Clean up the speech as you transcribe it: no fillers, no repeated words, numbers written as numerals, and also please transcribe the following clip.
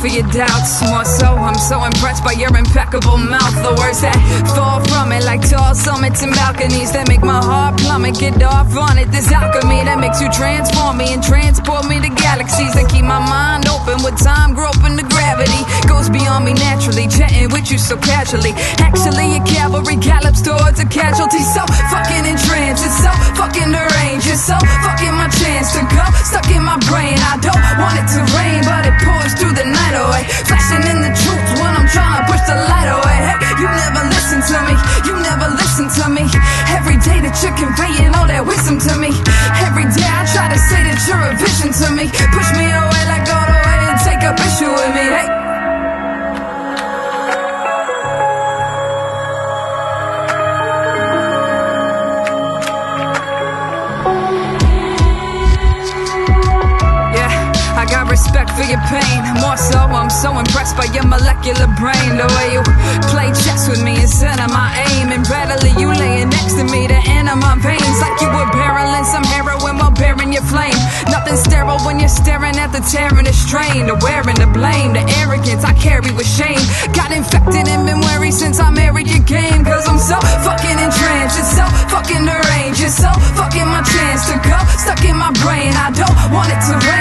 for your doubts. More so, I'm so impressed by your impeccable mouth. The words that fall from it like tall summits and balconies that make my heart plummet, get off on it. This alchemy that makes you transform me and transport me to galaxies that keep my mind open with time groping to gravity. Goes beyond me naturally, chatting with you so casually. Actually, your cavalry gallops towards a casualty. So fucking entranced, it's so fucking deranged, it's so fucking my chance to go. Stuck in my brain, I don't want it to rain, but it pours through the night away, flashing in the truth when I'm trying to push the light away. Hey, you never listen to me, you never listen to me. Every day that you're conveying all that wisdom to me, every day I try to say that you're a vision to me. Push me away like all the way and take up issue with me. Hey. Respect for your pain. More so, I'm so impressed by your molecular brain. The way you play chess with me and center my aim, and readily you laying next to me, the end of my veins, like you were barreling some heroin while bearing your flame. Nothing sterile when you're staring at the tear and the strain, the wear and the blame, the arrogance I carry with shame. Got infected and been wary since I married your game, cause I'm so fucking entranced, it's so fucking deranged, it's so fucking my chance to go. Stuck in my brain, I don't want it to rain,